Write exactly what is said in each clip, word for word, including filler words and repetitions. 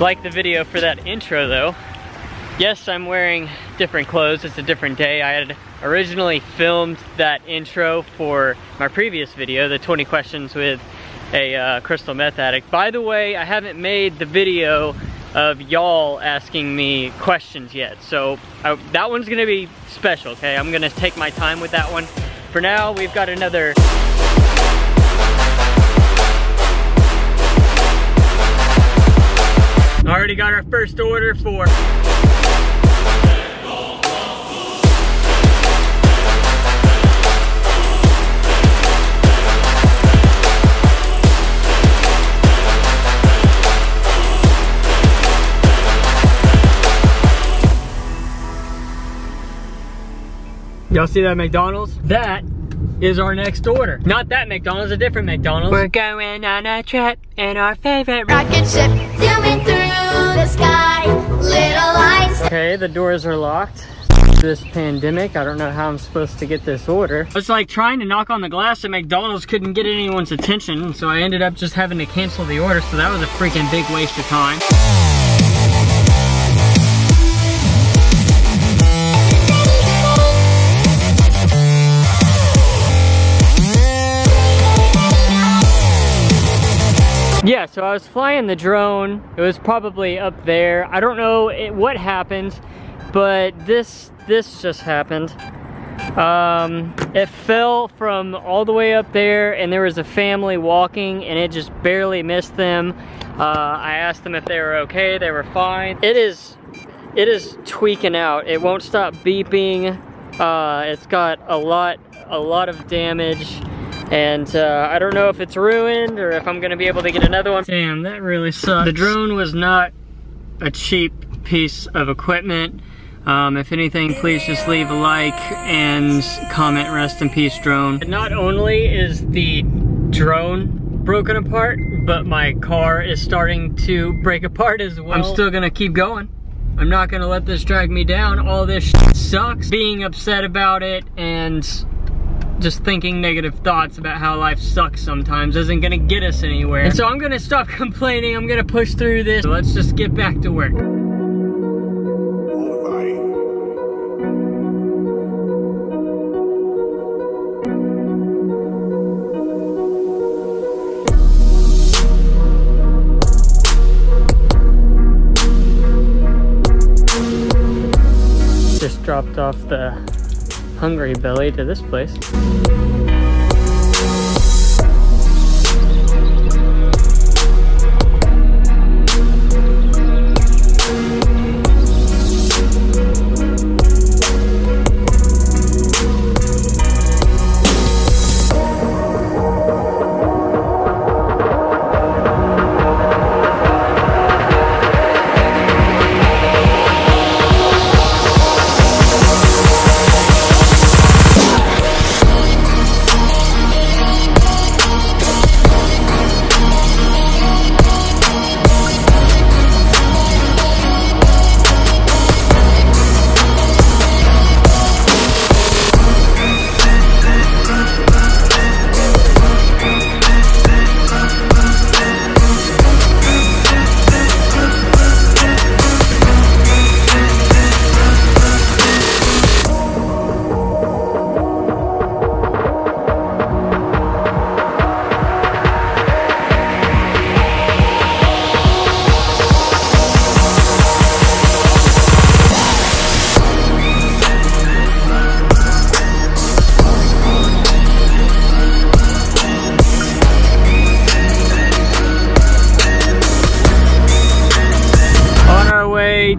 Like the video for that intro though. Yes, I'm wearing different clothes, it's a different day. I had originally filmed that intro for my previous video, the twenty questions with a uh, crystal meth addict. By the way, I haven't made the video of y'all asking me questions yet, so I, that one's gonna be special, okay? I'm gonna take my time with that one. For now, we've got another already got our first order for y'all see that McDonald's? That is our next order. Not that McDonald's, a different McDonald's. We're going on a trip in our favorite rocket ship, zooming through the sky, little lights. Okay, the doors are locked. This pandemic, I don't know how I'm supposed to get this order. It's like trying to knock on the glass at McDonald's, couldn't get anyone's attention, so I ended up just having to cancel the order, so that was a freaking big waste of time. Yeah, so I was flying the drone. It was probably up there. I don't know it, what happened, but this this just happened. Um, it fell from all the way up there, and there was a family walking, and it just barely missed them. Uh, I asked them if they were okay. They were fine. It is, it is tweaking out. It won't stop beeping. Uh, it's got a lot, a lot of damage. And uh, I don't know if it's ruined or if I'm gonna be able to get another one. Damn, that really sucks. The drone was not a cheap piece of equipment. Um, if anything, please just leave a like and comment, rest in peace, drone. Not only is the drone broken apart, but my car is starting to break apart as well. I'm still gonna keep going. I'm not gonna let this drag me down. All this shit sucks. Being upset about it and just thinking negative thoughts about how life sucks sometimes isn't gonna get us anywhere. And so I'm gonna stop complaining, I'm gonna push through this. So let's just get back to work. Just dropped off the Hungry Belly to this place.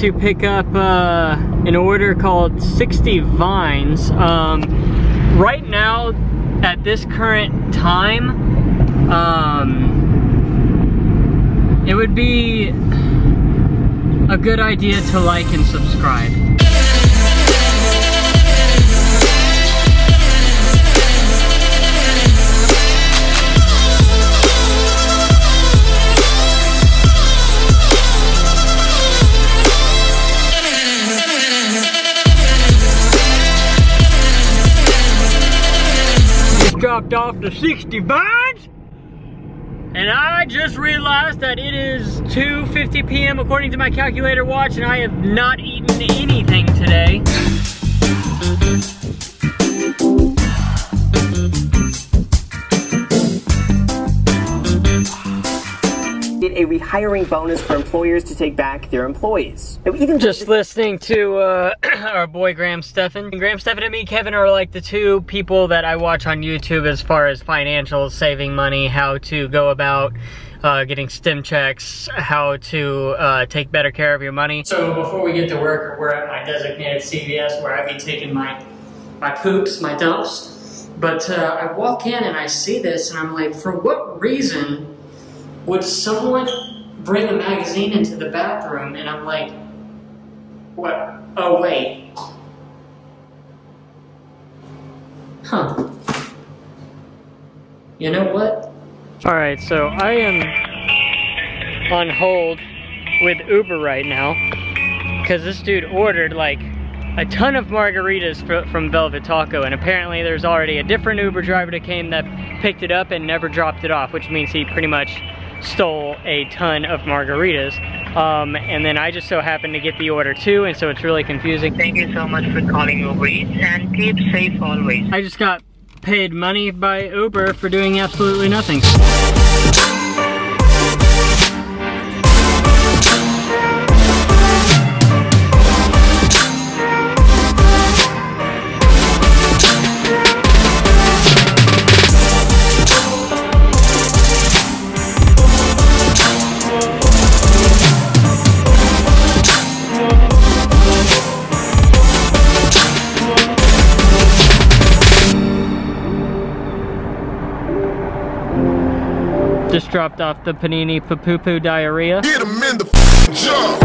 to pick up uh, an order called sixty vines. Um, right now, at this current time, um, it would be a good idea to like and subscribe. Dropped off the sixty vines, and I just realized that it is two fifty p m according to my calculator watch, and I have not eaten anything today. A rehiring bonus for employers to take back their employees. Even just listening to uh, our boy Graham Stephan. Graham Stephan and me, Kevin, are like the two people that I watch on YouTube as far as financials, saving money, how to go about uh, getting stim checks, how to uh, take better care of your money. So before we get to work, we're at my designated C V S where I be taking my, my poops, my dumps. But uh, I walk in and I see this and I'm like, for what reason would someone bring a magazine into the bathroom? And I'm like, what? Oh, wait. Huh. You know what? All right, so I am on hold with Uber right now because this dude ordered like a ton of margaritas for, from Velvet Taco, and apparently there's already a different Uber driver that came that picked it up and never dropped it off, which means he pretty much stole a ton of margaritas, um, and then I just so happened to get the order too, and so it's really confusing. Thank you so much for calling Uber Eats, and keep safe always. I just got paid money by Uber for doing absolutely nothing. Just dropped off the panini papoopoo diarrhea. Get him in the f***ing job.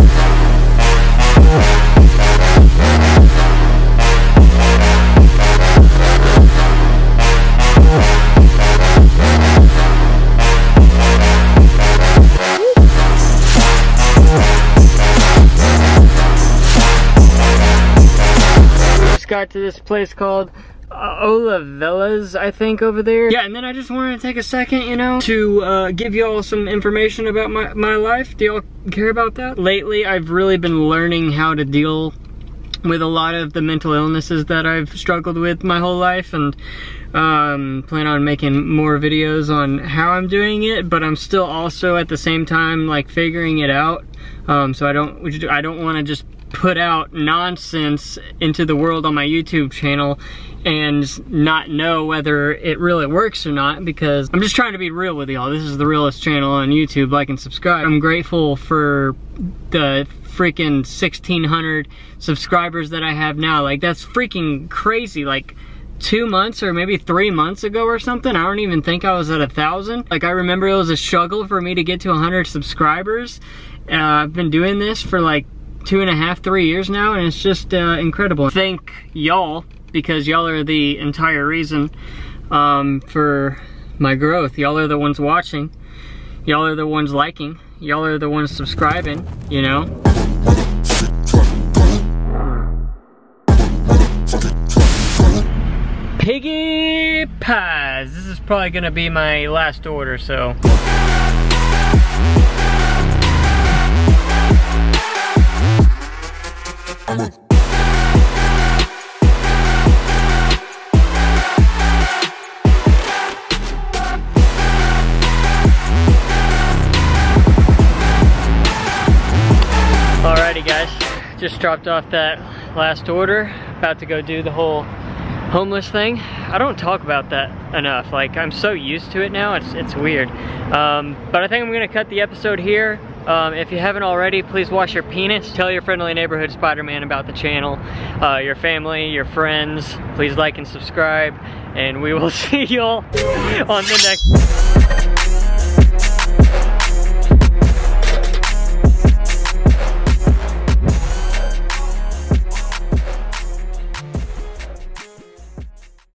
Just got to this place called Uh, Olavella's, I think, over there. Yeah, and then I just wanted to take a second, you know, to uh, give y'all some information about my, my life. Do y'all care about that? Lately, I've really been learning how to deal with a lot of the mental illnesses that I've struggled with my whole life, and um, plan on making more videos on how I'm doing it, but I'm still also at the same time, like, figuring it out. Um, so I don't, I don't want to just put out nonsense into the world on my YouTube channel and not know whether it really works or not, because I'm just trying to be real with y'all. This is the realest channel on YouTube. Like and subscribe. I'm grateful for the freaking sixteen hundred subscribers that I have now. Like, that's freaking crazy. Like, two months or maybe three months ago or something, I don't even think I was at a thousand. Like, I remember it was a struggle for me to get to one hundred subscribers. Uh, I've been doing this for like two and a half, three years now, and it's just uh, incredible. Thank y'all, because y'all are the entire reason um, for my growth. Y'all are the ones watching. Y'all are the ones liking. Y'all are the ones subscribing, you know? Piggy pies. This is probably gonna be my last order, so. Alrighty guys, just dropped off that last order. About to go do the whole homeless thing, I don't talk about that enough. Like, I'm so used to it now, it's, it's weird. Um, but I think I'm gonna cut the episode here. Um, if you haven't already, please wash your penis. Tell your friendly neighborhood Spider-Man about the channel, uh, your family, your friends. Please like and subscribe, and we will see y'all on the next